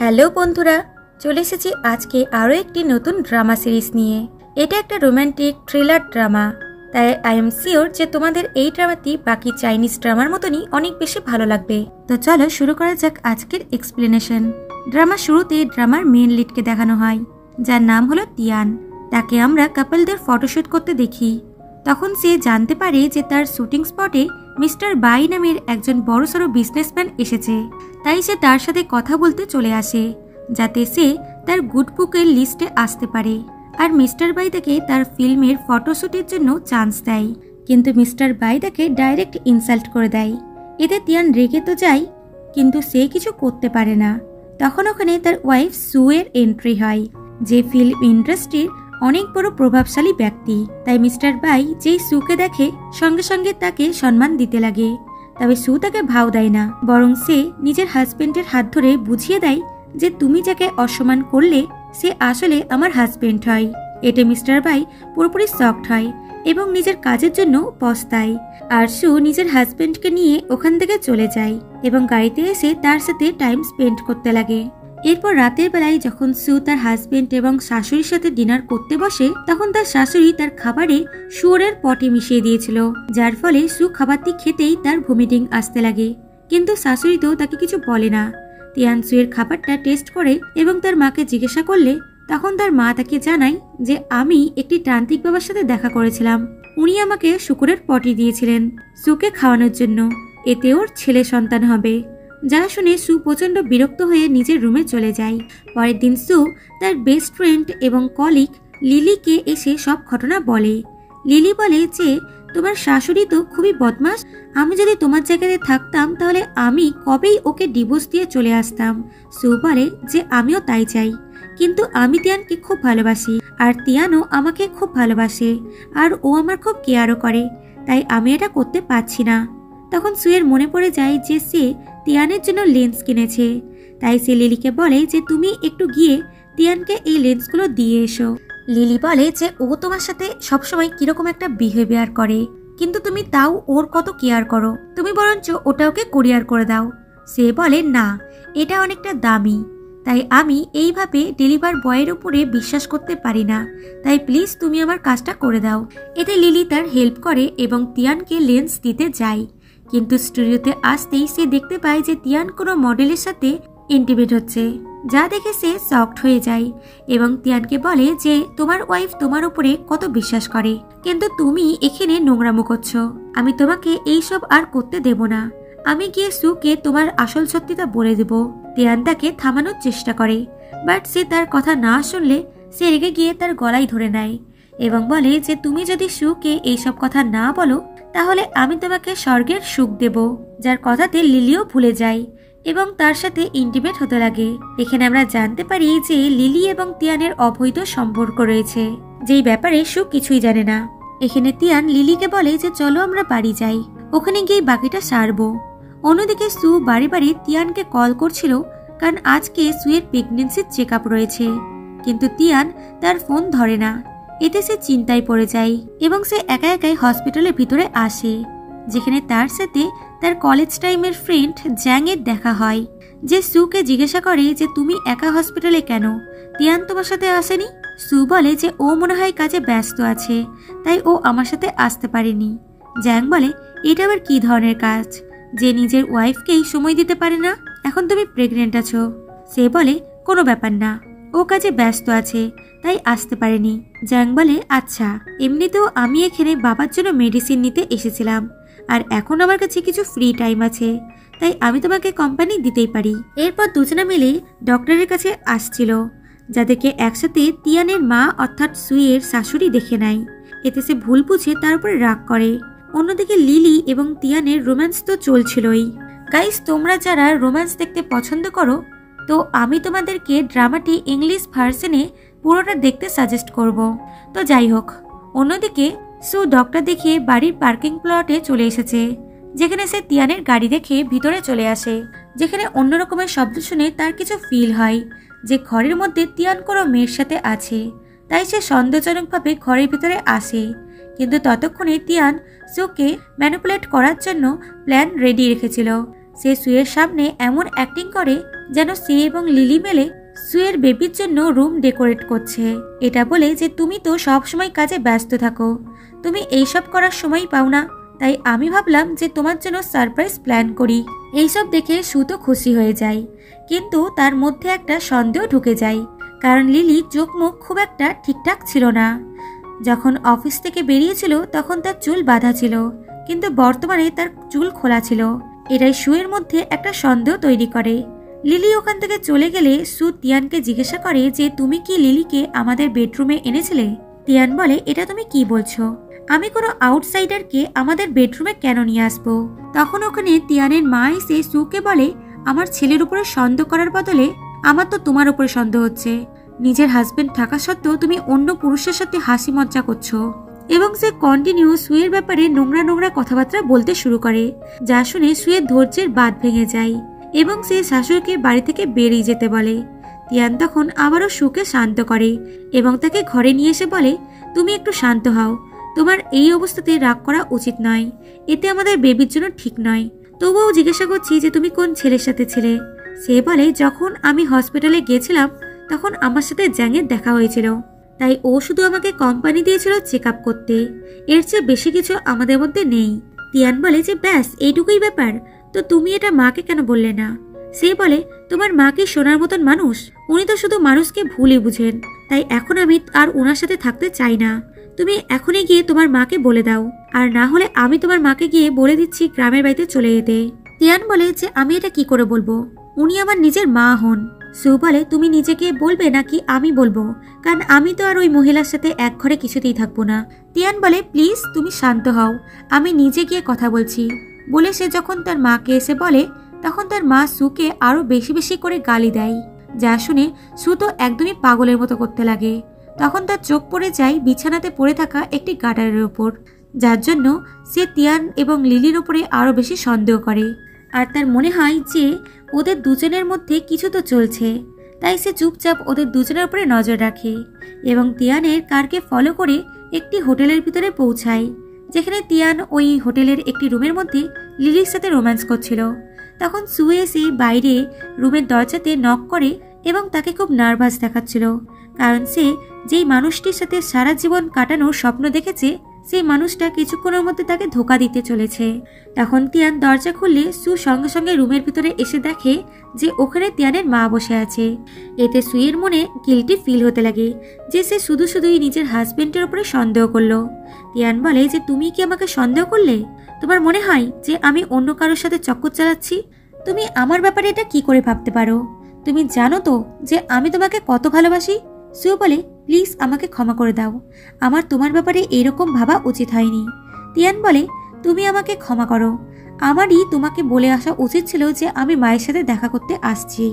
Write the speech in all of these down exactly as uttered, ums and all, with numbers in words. Hello बंधुरा चले एसेছি আজকে আরো একটি নতুন ড্রামা সিরিজ নিয়ে। এটা একটা রোমান্টিক থ্রিলার ড্রামা, তাই আই এম শিওর যে তোমাদের এই ড্রামাটি বাকি চাইনিজ ড্রামার মতনই অনেক বেশি ভালো লাগবে। তো চলো শুরু করা যাক আজকের এক্সপ্লেনেশন। ড্রামা শুরুতেই ড্রামার মেইন লিডকে দেখানো হয়, যার নাম হলো তিয়ান। তাকে আমরা কাপলদের ফটোশুট করতে দেখি। তখন সে জানতে পারে যে তার শুটিং স্পটে মিস্টার বাই নামের একজন বড়সড় বিজনেসম্যান এসেছে, তাই সে তার সাথে কথা বলতে চলে আসে যাতে সে তার গুড বুকের লিস্টে আসতে পারে। আর মিস্টার বাই তাকে তার ফিল্মের ফটোশুটের জন্য চান্স দেয়, কিন্তু মিস্টার বাই তাকে ডাইরেক্ট ইনসাল্ট করে দেয়। এতে তিয়ান রেগে তো যায়, কিন্তু সে কিছু করতে পারে না। তখন ওখানে তার ওয়াইফ সুয়ের এন্ট্রি হয়, যে ফিল্ম ইন্ডাস্ট্রির অনেক বড় প্রভাবশালী ব্যক্তি। তাই মিস্টার বাই যেই সুকে দেখে সঙ্গে সঙ্গে তাকে সম্মান দিতে লাগে, তবে সু তাকে ভাও দেয় না, বরং সে নিজের হাজবেন্ডের হাত ধরে বুঝিয়ে দেয় যে তুমি যাকে অসম্মান করলে সে আসলে আমার হাজবেন্ড হয়। এতে মিস্টার বাই পুরোপুরি শকড হয় এবং নিজের কাজের জন্য পস্তায়। আর সু নিজের হাজবেন্ডকে নিয়ে ওখান থেকে চলে যায় এবং গাড়িতে এসে তার সাথে টাইম স্পেন্ড করতে লাগে। এরপর রাতের বেলায় যখন সু তার হাজবেন্ড এবং শাশুড়ির সাথে ডিনার করতে বসে, তখন তার শাশুড়ি তার খাবারে শুয়োরের পটি মিশিয়ে দিয়েছিল, যার ফলে সু খাবারটি খেতেই তার ভমিটিং আসতে লাগে। কিন্তু শাশুড়ি তো তাকে কিছু বলে না। তিয়ান সুয়ের খাবারটা টেস্ট করে এবং তার মাকে জিজ্ঞাসা করলে তখন তার মা তাকে জানায় যে আমি একটি তান্ত্রিক বাবার সাথে দেখা করেছিলাম, উনি আমাকে শুকুরের পটি দিয়েছিলেন সুকে খাওয়ানোর জন্য, এতে ওর ছেলে সন্তান হবে। যা শুনে সু প্রচণ্ড বিরক্ত হয়ে নিজের রুমে চলে যায়। পরের দিন সু তার বেস্ট ফ্রেন্ড এবং কলিগ লিলিকে এসে সব ঘটনা বলে। লিলি বলে যে তোমার শাশুড়ি তো খুবই বদমাশ, আমি যদি তোমার জায়গাতে থাকতাম তাহলে আমি কবেই ওকে ডিভোর্স দিয়ে চলে আসতাম। সু বলে যে আমিও তাই চাই, কিন্তু আমি তিয়ানকে খুব ভালোবাসি আর তিয়ানও আমাকে খুব ভালোবাসে আর ও আমার খুব কেয়ারও করে, তাই আমি এটা করতে পারছি না। তখন সুয়ের মনে পড়ে যায় যে সে তিয়ানের জন্য লেন্স কিনেছে, তাই সে লিলিকে বলে যে তুমি একটু গিয়ে তিয়ানকে এই লেন্সগুলো দিয়ে এসো। লিলি বলে যে ও তোমার সাথে সবসময় কিরকম একটা বিহেভিয়ার করে, কিন্তু তুমি তাও ওর কত কেয়ার করো, তুমি বরঞ্চ ওটা ওকে কোরিয়ার করে দাও। সে বলে না, এটা অনেকটা দামি, তাই আমি এইভাবে ডেলিভার বয়ের উপরে বিশ্বাস করতে পারি না, তাই প্লিজ তুমি আমার কাজটা করে দাও। এতে লিলি তার হেল্প করে এবং তিয়ানকে লেন্স দিতে যায়, কিন্তু স্টুডিওতে আসতেই সে দেখতে পায় যে তিয়ান কোনো মডেলের সাথে ইন্টিমেট হচ্ছে, যা দেখে সে শকড হয়ে যায় এবং তিয়ানকে বলে যে তোমার ওয়াইফ তোমার উপরে কত বিশ্বাস করে, কিন্তু তুমি এখানে নোংরামো করছো, আমি তোমাকে এইসব আর করতে দেব না, আমি গিয়ে সুকে তোমার আসল সত্যিটা বলে দেব। তিয়ান তাকে থামানোর চেষ্টা করে, বাট সে তার কথা না শুনলে সে রেগে গিয়ে তার গলায় ধরে নেয় এবং বলে যে তুমি যদি সুকে এইসব কথা না বলো তাহলে আমি তোমাকে স্বর্গের সুখ দেব, যার কথাতে লিলিও ভুলে যায় এবং তার সাথে ইন্টিমেট হতে লাগে। এখানে আমরা জানতে পারি যে লিলি এবং তিয়ানের অবৈধ সম্পর্ক রয়েছে, যেই ব্যাপারে সু কিছুই জানে না। এখানে তিয়ান লিলিকে বলে যে চলো আমরা বাড়ি যাই, ওখানে গিয়ে বাকিটা সারবো। অন্যদিকে সু বাড়ি বাড়ি তিয়ানকে কল করছিল কারণ আজকে সুয়ের প্রেগনেন্সির চেক আপ রয়েছে, কিন্তু তিয়ান তার ফোন ধরে না। এতে সে চিন্তায় পড়ে যায় এবং সে একা একাই হসপিটালের ভিতরে আসে, যেখানে তার সাথে তার কলেজ টাইমের ফ্রেন্ড জ্যাংয়ের দেখা হয়, যে সুকে জিজ্ঞাসা করে যে তুমি একা হসপিটালে কেন, তিয়ান তোমার সাথে আসেনি? সু বলে যে ও মনে হয় কাজে ব্যস্ত আছে, তাই ও আমার সাথে আসতে পারেনি। জ্যাং বলে এটা আবার কী ধরনের কাজ যে নিজের ওয়াইফকেই সময় দিতে পারে না, এখন তুমি প্রেগনেন্ট আছো। সে বলে কোনো ব্যাপার না, ও কাজে ব্যস্ত আছে তাই আসতে পারেনি। জ্যাং বলে আচ্ছা, এমনিতেও আমি এখানে বাবার জন্য মেডিসিন নিতে এসেছিলাম আর এখন আমার কাছে কিছু ফ্রি টাইম আছে, তাই আমি তোমাকে কোম্পানি দিতেই পারি। এরপর দুজনা মিলে ডক্টরের কাছে আসছিল, যাদেরকে একসাথে তিয়ানের মা অর্থাৎ সুয়ের শাশুড়ি দেখে নেয়। এতে সে ভুল বুঝে তার উপরে রাগ করে। অন্যদিকে লিলি এবং তিয়ানের রোম্যান্স তো চলছিলই। গাইস, তোমরা যারা রোম্যান্স দেখতে পছন্দ করো তো আমি তোমাদেরকে ড্রামাটি ইংলিশ ভার্সনে পুরোটা দেখতে সাজেস্ট করব। তো যাই হোক, অন্যদিকে সু ডক্টর দেখিয়ে বাড়ির পার্কিং প্লটে চলে এসেছে, যেখানে সে তিয়ানের গাড়ি দেখে ভিতরে চলে আসে, যেখানে অন্য রকমের শব্দ শুনে তার কিছু ফিল হয় যে ঘরের মধ্যে তিয়ান কোনো মেয়ের সাথে আছে, তাই সে সন্দেহজনকভাবে ঘরের ভিতরে আসে। কিন্তু ততক্ষণে তিয়ান সুকে ম্যানিপুলেট করার জন্য প্ল্যান রেডি রেখেছিল। সে সুয়ের সামনে এমন অ্যাক্টিং করে যেন সে এবং লিলি মেলে সুয়ের বেবির জন্য রুম ডেকোরেট করছে। এটা বলে যে তুমি তো সবসময় কাজে ব্যস্ত থাকো, তুমি এইসব করার সময় পাও না, তাই আমি ভাবলাম যে তোমার জন্য সারপ্রাইজ প্ল্যান করি। এইসব দেখে সু তো খুশি হয়ে যায়, কিন্তু তার মধ্যে একটা সন্দেহ ঢুকে যায়, কারণ লিলি চোখ মুখ খুব একটা ঠিকঠাক ছিল না। যখন অফিস থেকে বেরিয়েছিল তখন তার চুল বাঁধা ছিল, কিন্তু বর্তমানে তার চুল খোলা ছিল। এটাই সুয়ের মধ্যে একটা সন্দেহ তৈরি করে। লিলি ওখান থেকে চলে গেলে সু তিয়ানকে জিজ্ঞাসা করে যে তুমি কি লিলিকে আমাদের বেডরুমে এনেছিলে? তিয়ান বলে, এটা তুমি কি বলছো, আমি কোনো আউটসাইডারকে আমাদের বেডরুমে কেন নিয়ে আসবো? তখন ওখানে তিয়ানের মা এসে সুকে বলে, আমার ছেলের উপরে সন্দেহ করার বদলে আমার তো তোমার উপরে সন্দেহ হচ্ছে। নিজের হাজবেন্ড থাকা সত্ত্বেও তুমি অন্য পুরুষের সাথে হাসি মজা করছো। এবং সে কন্টিনিউ সুয়ের ব্যাপারে নোংরা নোংরা কথাবার্তা বলতে শুরু করে, যা শুনে সুয়ের ধৈর্যের বাঁধ ভেঙে যায় এবং সে শাশুড়িকে বাড়ি থেকে বেরিয়ে যেতে বলে। তিয়ান তখন আবারও সুকে শান্ত করে এবং তাকে ঘরে নিয়ে এসে বলে, তুমি একটু শান্ত হও, তোমার এই অবস্থাতে রাগ করা উচিত নয়, এতে আমাদের বেবির জন্য ঠিক নয়। তবুও জিজ্ঞাসা করছি যে তুমি কোন ছেলের সাথে ছিলে? সে বলে, যখন আমি হসপিটালে গিয়েছিলাম তখন আমার সাথে জ্যাংয়ের দেখা হয়েছিল, তাই ও শুধু আমাকে কোম্পানি দিয়েছিল চেক আপ করতে, এর চেয়ে বেশি কিছু আমাদের মধ্যে নেই। তিয়ান বলে যে ব্যাস এইটুকুই ব্যাপার, তো তুমি এটা মাকে কেন বললে না? সে বলে, তোমার মা কি সোনার মতন মানুষ? উনি তো শুধু মানুষকে ভুলই বুঝেন, তাই এখন আমি আর ওনার সাথে থাকতে চাই না। তুমি এখনই গিয়ে তোমার মাকে বলে দাও, আর না হলে আমি তোমার মাকে গিয়ে বলে দিচ্ছি গ্রামের বাড়িতে চলে যেতে। তিয়ান বলে যে আমি এটা কি করে বলবো, উনি আমার নিজের মা হন। সু বলে, তুমি নিজেকে বলবে নাকি আমি বলবো? কারণ আমি তো আর ওই মহিলার সাথে এক ঘরে কিছুতেই থাকবো না। তিয়ান বলে, প্লিজ তুমি শান্ত হও, আমি নিজে গিয়ে কথা বলছি। বলে সে যখন তার মাকে এসে বলে, তখন তার মা সুকে আরও বেশি বেশি করে গালি দেয়, যা শুনে সু তো একদমই পাগলের মতো করতে লাগে। তখন তার চোখ পড়ে যায় বিছানাতে পড়ে থাকা একটি গাটারের ওপর, যার জন্য সে তিয়ান এবং লিলির ওপরে আরও বেশি সন্দেহ করে। আর তার মনে হয় যে ওদের দুজনের মধ্যে কিছু তো চলছে, তাই সে চুপচাপ ওদের দুজনের উপরে নজর রাখে এবং তিয়ানের কারকে ফলো করে একটি হোটেলের ভিতরে পৌঁছায়, যেখানে তিয়ান ওই হোটেলের একটি রুমের মধ্যে লিলির সাথে রোম্যান্স করছিল। তখন সুয়ে সে বাইরে রুমের দরজাতে নক করে এবং তাকে খুব নার্ভাস দেখাচ্ছিল, কারণ সে যেই মানুষটির সাথে সারা জীবন কাটানোর স্বপ্ন দেখেছে সেই মানুষটা কিছুক্ষণের মধ্যে তাকে ধোকা দিতে চলেছে। তখন তিয়ান দরজা খুললে সু সঙ্গে সঙ্গে রুমের ভিতরে এসে দেখে যে ওখানে তিয়ানের মা বসে আছে। এতে সুয়ের মনে গিলটি ফিল হতে লাগে যে সে শুধু শুধুই নিজের হাজবেন্ডের উপরে সন্দেহ করলো। তিয়ান বলে যে তুমি কি আমাকে সন্দেহ করলে? তোমার মনে হয় যে আমি অন্য কারোর সাথে চক্কর চালাচ্ছি? তুমি আমার ব্যাপারে এটা কি করে ভাবতে পারো? তুমি জানো তো যে আমি তোমাকে কত ভালোবাসি। সু বলে, প্লিজ আমাকে ক্ষমা করে দাও, আমার তোমার ব্যাপারে এরকম ভাবা উচিত হয়নি। তিয়ান বলে, তুমি আমাকে ক্ষমা করো, আমারই তোমাকে বলে আসা উচিত ছিল যে আমি মায়ের সাথে দেখা করতে আসছি।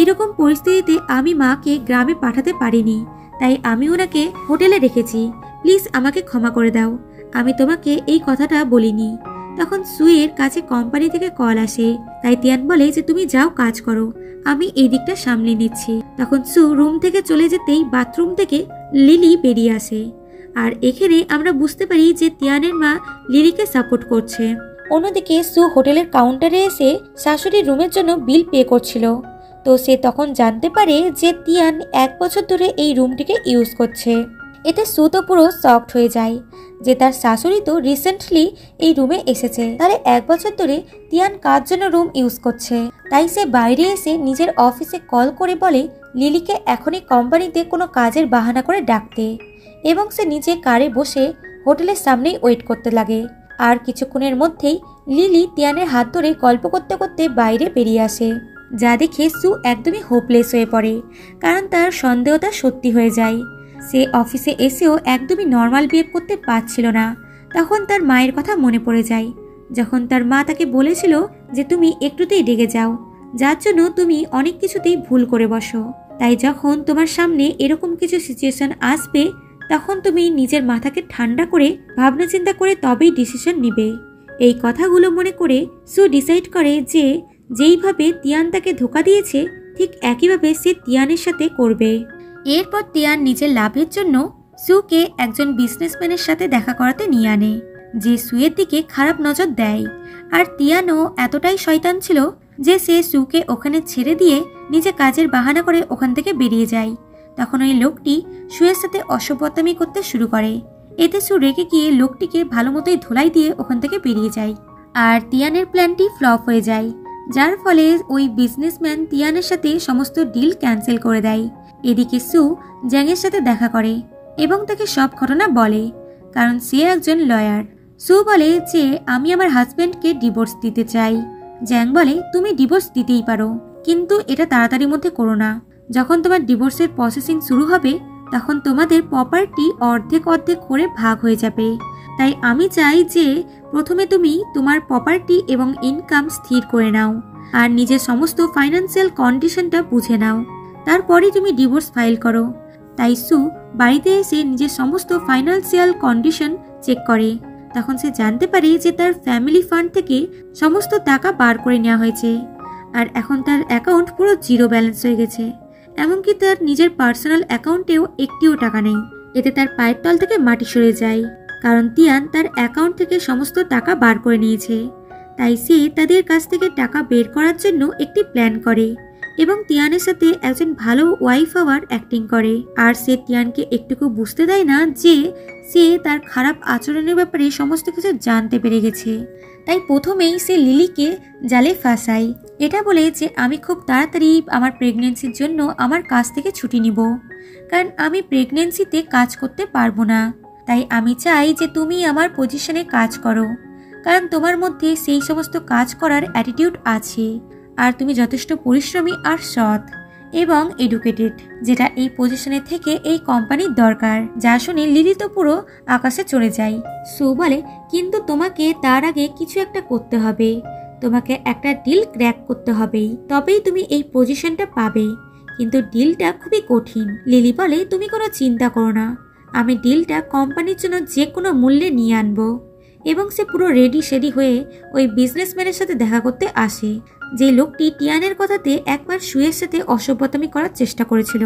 এরকম পরিস্থিতিতে আমি মাকে গ্রামে পাঠাতে পারিনি, তাই আমি ওনাকে হোটেলে রেখেছি, প্লিজ আমাকে ক্ষমা করে দাও, আমি তোমাকে এই কথাটা বলিনি। তখন সুয়ের কাছে কোম্পানি থেকে কল আসে, তাই তিয়ান বলে যে তুমি যাও কাজ করো, আমি এই দিকটা সামলে নিচ্ছি। তখন সু রুম থেকে চলে যেতেই বাথরুম থেকে লিলি বেরিয়ে আসে, আর এখানে আমরা বুঝতে পারি যে তিয়ানের মা লিলিকে সাপোর্ট করছে। অন্যদিকে সু হোটেলের কাউন্টারে এসে শাশুড়ির রুমের জন্য বিল পে করছিল, তো সে তখন জানতে পারে যে তিয়ান এক বছর ধরে এই রুমটিকে ইউজ করছে। এতে সু তো পুরো শকড হয়ে যায় যে তার শাশুড়ি তো রিসেন্টলি এই রুমে এসেছে, তাহলে এক বছর ধরে তিয়ান কার জন্য রুম ইউজ করছে। তাই সে বাইরে এসে নিজের অফিসে কল করে বলে লিলিকে এখনই কোম্পানিতে কোনো কাজের বাহানা করে ডাকতে, এবং সে নিজে কারে বসে হোটেলের সামনেই ওয়েট করতে লাগে। আর কিছুক্ষণের মধ্যেই লিলি তিয়ানের হাত ধরে গল্প করতে করতে বাইরে বেরিয়ে আসে, যা দেখে সু একদমই হোপলেস হয়ে পড়ে, কারণ তার সন্দেহটা সত্যি হয়ে যায়। সে অফিসে এসেও একদমই নর্মাল বিহেভ করতে পারছিল না। তখন তার মায়ের কথা মনে পড়ে যায়, যখন তার মা তাকে বলেছিল যে তুমি একটুতেই রেগে যাও, যার জন্য তুমি অনেক কিছুতেই ভুল করে বসো, তাই যখন তোমার সামনে এরকম কিছু সিচুয়েশন আসবে তখন তুমি নিজের মাথাকে ঠান্ডা করে ভাবনা চিন্তা করে তবেই ডিসিশন নিবে। এই কথাগুলো মনে করে সু ডিসাইড করে যে যেইভাবে তিয়ান তাকে ধোকা দিয়েছে ঠিক একইভাবে সে তিয়ানের সাথে করবে। এরপর তিয়ান নিজের লাভের জন্য সুকে একজন বিজনেসম্যানের সাথে দেখা করাতে নিয়ে আনে, যে সুয়ের দিকে খারাপ নজর দেয়। আর তিয়ানও এতটাই শয়তান ছিল जे से सूके ओखाने छेड़े दिए निजे काजेर बहाना करे ओखान थेके बेरिये जाए। तखन ओई लोकटी सुएर साथे असभ्यतामी करते शुरू करे। एते सू रेगे गिये लोकटीके भालोमतोई धोलाई दिए ओखान थेके बेरिये जाए आर तियानेर प्लानटी फ्लप हये जाए, जार फले ओई बिजनेसमैन तियानेर साथे समस्त डिल कैंसेल करे देय। एदिके सू ज्यांगेर साथे देखा करे एबं ताके सब घटना बोले, कारण से एकजन लयार। सू बोले जे आमी आमार हाजबैंडके डिवोर्स दिते चाई। জ্যাং বলে তুমি ডিভোর্স দিতেই পারো, কিন্তু এটা তাড়াতাড়ির মধ্যে করো না। যখন তোমার ডিভোর্সের প্রসেসিং শুরু হবে তখন তোমাদের প্রপার্টি অর্ধেক অর্ধেক করে ভাগ হয়ে যাবে। তাই আমি চাই যে প্রথমে তুমি তোমার প্রপার্টি এবং ইনকাম স্থির করে নাও আর নিজের সমস্ত ফাইনান্সিয়াল কন্ডিশনটা বুঝে নাও, তারপরেই তুমি ডিভোর্স ফাইল করো। তাই সু বাড়িতে এসে নিজের সমস্ত ফাইনান্সিয়াল কন্ডিশন চেক করে। তখন সে জানতে পারে যে তার ফ্যামিলি ফান্ড থেকে সমস্ত টাকা বার করে নেওয়া হয়েছে আর এখন তার অ্যাকাউন্ট পুরো জিরো ব্যালেন্স হয়ে গেছে, এমনকি তার নিজের পার্সোনাল অ্যাকাউন্টেও একটিও টাকা নেই। এতে তার পায়ের তল থেকে মাটি সরে যায়, কারণ তিয়ান তার অ্যাকাউন্ট থেকে সমস্ত টাকা বার করে নিয়েছে। তাই সে তাদের কাছ থেকে টাকা বের করার জন্য একটি প্ল্যান করে এবং তিয়ানের সাথে একজন ভালো ওয়াইফ হওয়ার অ্যাক্টিং করে। আর সে তিয়ানকে একটুকু বুঝতে দেয় না যে সে তার খারাপ আচরণের ব্যাপারে সমস্ত কিছু জানতে পেরে গেছে। তাই প্রথমেই সে লিলিকে জালে ফাঁসায়, এটা বলে যে আমি খুব তাড়াতাড়ি আমার প্রেগনেন্সির জন্য আমার কাজ থেকে ছুটি নিব, কারণ আমি প্রেগনেন্সিতে কাজ করতে পারবো না। তাই আমি চাই যে তুমি আমার পজিশনে কাজ করো, কারণ তোমার মধ্যে সেই সমস্ত কাজ করার অ্যাটিটিউড আছে আর তুমি যথেষ্ট পরিশ্রমী আর সৎ এবং এডুকেটেড, যেটা এই পজিশনের থেকে এই কোম্পানির দরকার। যা শুনে লিলি তো পুরো আকাশে চড়ে যায়। সু বলে কিন্তু তোমাকে তার আগে কিছু একটা করতে হবে, তোমাকে একটা ডিল ক্র্যাক করতে হবে, তবেই তুমি এই পজিশনটা পাবে, কিন্তু ডিলটা খুবই কঠিন। লিলি বলে তুমি কোনো চিন্তা করো না, আমি ডিলটা কোম্পানির জন্য যে কোনো মূল্যে নিয়ে আনবো। এবং সে পুরো রেডি শেডি হয়ে ওই বিজনেসম্যানের সাথে দেখা করতে আসে, যে লোকটি টিয়ানের কথাতে একবার সুয়ের সাথে অসভ্যতামি করার চেষ্টা করেছিল।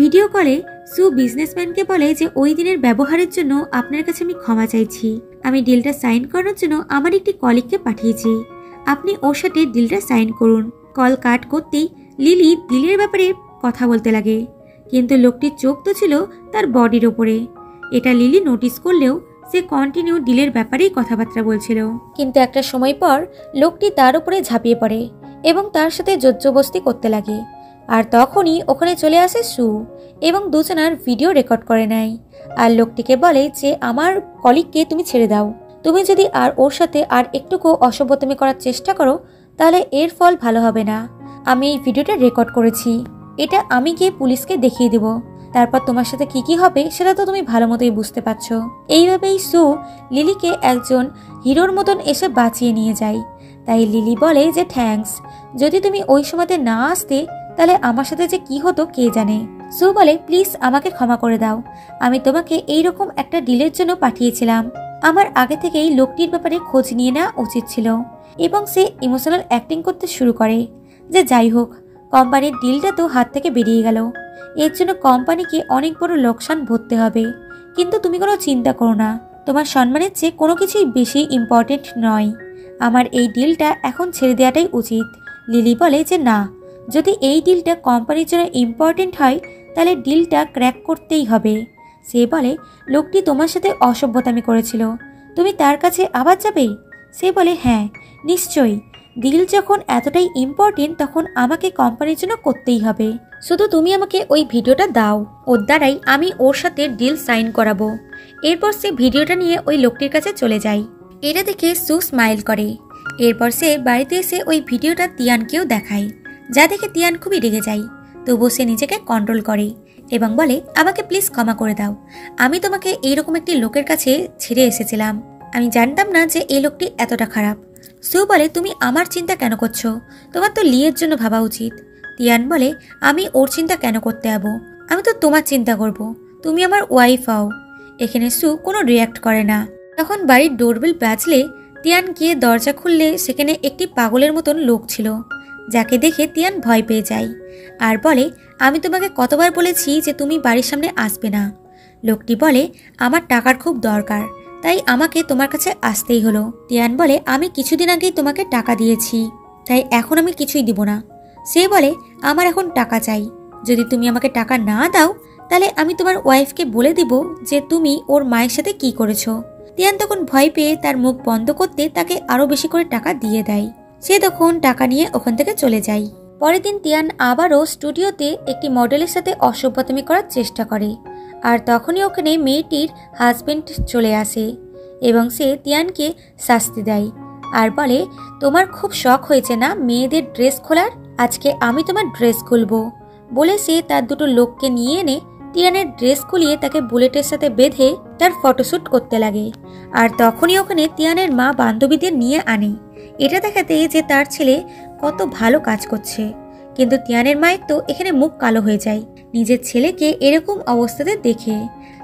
ভিডিও কলে সু বিজনেসম্যানকে বলে যে ওই দিনের ব্যবহারের জন্য আপনার কাছে আমি ক্ষমা চাইছি, আমি ডিলটা সাইন করানোর জন্য আমার একটি কলিগকে পাঠিয়েছি, আপনি ওর সাথে ডিলটা সাইন করুন। কল কাট করতেই লিলি ডিলের ব্যাপারে কথা বলতে লাগে, কিন্তু লোকটির চোখ তো ছিল তার বডির ওপরে। এটা লিলি নোটিস করলেও সে কন্টিনিউ ডিলের ব্যাপারেই কথাবার্তা বলছিল। কিন্তু একটা সময় পর লোকটি তার উপরে ঝাঁপিয়ে পড়ে এবং তার সাথে জোরজবরদস্তি করতে লাগে। আর তখনই ওখানে চলে আসে সু এবং দুজনার ভিডিও রেকর্ড করে নেয় আর লোকটিকে বলে যে আমার কলিগকে তুমি ছেড়ে দাও, তুমি যদি আর ওর সাথে আর একটুকু অসভ্যতামি করার চেষ্টা করো তাহলে এর ফল ভালো হবে না। আমি এই ভিডিওটা রেকর্ড করেছি, এটা আমি গিয়ে পুলিশকে দেখিয়ে দেবো, তারপর তোমার সাথে কী কী হবে সেটা তো তুমি ভালো মতোই বুঝতে পারছো। এইভাবেই সু লিলিকে একজন হিরোর মতন এসে বাঁচিয়ে নিয়ে যায়। তাই লিলি বলে যে থ্যাঙ্কস, যদি তুমি ওই সময়তে না আসতে তাহলে আমার সাথে যে কী হতো কে জানে। সু বলে প্লিজ আমাকে ক্ষমা করে দাও, আমি তোমাকে এই রকম একটা ডিলের জন্য পাঠিয়েছিলাম, আমার আগে থেকেই লোকটির ব্যাপারে খোঁজ নিয়ে নেওয়া উচিত ছিল। এবং সে ইমোশনাল অ্যাক্টিং করতে শুরু করে যে যাই হোক কোম্পানির ডিলটা তো হাত থেকে বেরিয়ে গেল, এর জন্য কোম্পানিকে অনেক বড় লোকসান ভরতে হবে, কিন্তু তুমি কোনো চিন্তা করো না, তোমার সম্মানের চেয়ে কোনো কিছুই বেশি ইম্পর্টেন্ট নয়, আমার এই ডিলটা এখন ছেড়ে দেওয়াটাই উচিত। লিলি বলে যে না, যদি এই ডিলটা কোম্পানির জন্য ইম্পর্টেন্ট হয় তাহলে ডিলটা ক্র্যাক করতেই হবে। সে বলে লোকটি তোমার সাথে অসভ্যতামি করেছিল, তুমি তার কাছে আবার যাবে? সে বলে হ্যাঁ নিশ্চয়ই, ডিল যখন এতটাই ইম্পর্টেন্ট তখন আমাকে কোম্পানির জন্য করতেই হবে, শুধু তুমি আমাকে ওই ভিডিওটা দাও, ওর দ্বারাই আমি ওর সাথে ডিল সাইন করাবো। এরপর সে ভিডিওটা নিয়ে ওই লোকটির কাছে চলে যায়। এটা দেখে সু স্মাইল করে। এরপর সে বাড়িতে এসে ওই ভিডিওটা তিয়ানকেও দেখায়, যা দেখে তিয়ান খুবই রেগে যায়, তবুও সে নিজেকে কন্ট্রোল করে এবং বলে আমাকে প্লিজ ক্ষমা করে দাও, আমি তোমাকে এইরকম একটি লোকের কাছে ছেড়ে এসেছিলাম, আমি জানতাম না যে এই লোকটি এতটা খারাপ। সু বলে তুমি আমার চিন্তা কেন করছো, তোমার তো লিয়ের জন্য ভাবা উচিত। তিয়ান বলে আমি ওর চিন্তা কেন করতে যাব, আমি তো তোমার চিন্তা করব, তুমি আমার ওয়াইফ হও। এখানে সু কোনো রিয়্যাক্ট করে না। তখন বাড়ির ডোরবেল বাজলে তিয়ান গিয়ে দরজা খুললে সেখানে একটি পাগলের মতন লোক ছিল, যাকে দেখে তিয়ান ভয় পেয়ে যায় আর বলে আমি তোমাকে কতবার বলেছি যে তুমি বাড়ির সামনে আসবে না। লোকটি বলে আমার টাকার খুব দরকার তাই আমাকে তোমার কাছে আসতেই হলো। তিয়ান বলে আমি কিছুদিন আগেই তোমাকে টাকা দিয়েছি, তাই এখন আমি কিছুই দিব না। সে বলে আমার এখন টাকা চাই, যদি তুমি আমাকে টাকা না দাও তাহলে আমি তোমার ওয়াইফকে বলে দিব যে তুমি ওর মায়ের সাথে কী করেছো। তিয়ান তখন ভয় পেয়ে তার মুখ বন্ধ করতে তাকে আরও বেশি করে টাকা দিয়ে দেয়। সে তখন টাকা নিয়ে ওখান থেকে চলে যায়। পরের দিন তিয়ান আবারও স্টুডিওতে একটি মডেলের সাথে অসভ্যতামি করার চেষ্টা করে, আর তখনই ওখানে মেয়েটির হাজব্যান্ড চলে আসে এবং সে তিয়ানকে শাস্তি দেয় আর বলে, তোমার খুব শখ হয়েছে না মেয়েদের ড্রেস খোলার, আজকে আমি তোমার ড্রেস খুলব বলে সে তার দুটো লোককে নিয়ে এনে তিয়ানের ড্রেস খুলিয়ে তাকে বুলেটের সাথে বেঁধে তার ফটোশ্যুট করতে লাগে। আর তখনই ওখানে তিয়ানের মা বান্ধবীদের নিয়ে আনে এটা দেখাতে যে তার ছেলে কত ভালো কাজ করছে, কিন্তু তিয়ানের মায়ের তো এখানে মুখ কালো হয়ে যায় নিজের ছেলেকে এরকম অবস্থাতে দেখে।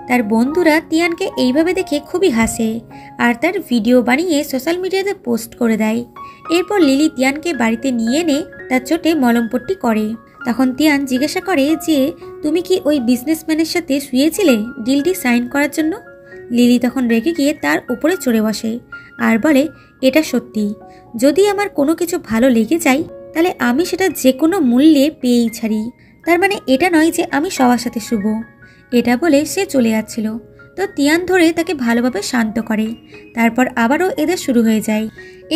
তার বন্ধুরা তিয়ানকে এইভাবে দেখে খুবই হাসে আর তার ভিডিও বানিয়ে সোশ্যাল মিডিয়াতে পোস্ট করে দেয়। এরপর লিলি তিয়ানকে বাড়িতে নিয়ে এনে তার চোটে মলমপট্টি করে। তখন তিয়ান জিজ্ঞাসা করে যে তুমি কি ওই বিজনেসম্যানের সাথে শুয়েছিলে ডিলটি সাইন করার জন্য। লিলি তখন রেগে গিয়ে তার উপরে চড়ে বসে আর বলে, এটা সত্যি, যদি আমার কোনো কিছু ভালো লেগে যায় তাহলে আমি সেটা যে কোনো মূল্যে পেয়েই ছাড়ি, তার মানে এটা নয় যে আমি সবার সাথে শুভ। এটা বলে সে চলে যাচ্ছিল, তো তিয়ান ধরে তাকে ভালোভাবে শান্ত করে। তারপর আবারও এদের শুরু হয়ে যায়।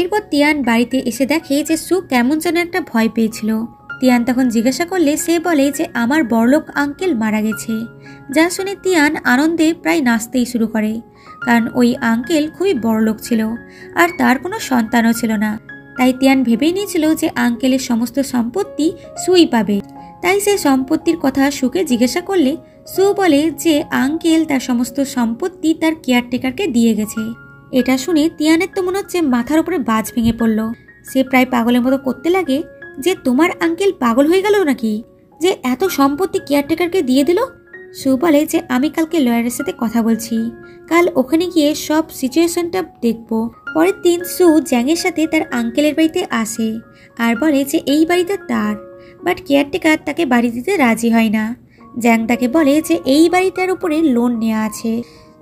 এরপর তিয়ান বাড়িতে এসে দেখে যে সু কেমন যেন একটা ভয় পেয়েছিল। তিয়ান তখন জিজ্ঞাসা করলে সে বলে যে আমার বড়লোক আঙ্কেল মারা গেছে, যা শুনে তিয়ান আনন্দে প্রায় নাচতেই শুরু করে, কারণ ওই আঙ্কেল খুবই বড়লোক ছিল আর তার কোনো সন্তানও ছিল না। তাই তিয়ান ভেবেই নিয়েছিল যে আঙ্কেলের সমস্ত সম্পত্তি সুই পাবে। তাই সে সম্পত্তির কথা সুকে জিজ্ঞাসা করলে সু বলে যে আঙ্কেল তার সমস্ত সম্পত্তি তার কেয়ারটেকারকে দিয়ে গেছে। এটা শুনে তিয়ানের তো মনে হচ্ছে মাথার উপরে বাজ ভেঙে পড়ল। সে প্রায় পাগলের মতো করতে লাগে যে তোমার আঙ্কেল পাগল হয়ে গেল নাকি, যে এত সম্পত্তি কেয়ারটেকারকে দিয়ে দিল। সু বলে যে আমি কালকে লয়ারের সাথে কথা বলছি, কাল ওখানে গিয়ে সব সিচুয়েশনটা দেখব। পরের দিন সু জ্যাংয়ের সাথে তার আঙ্কেলের বাড়িতে আসে আর বলে যে এই বাড়িটা তার, বাট কেয়ারটেকার তাকে বাড়ি দিতে রাজি হয় না। জ্যাং তাকে বলে যে এই বাড়িটার উপরে লোন নেওয়া আছে,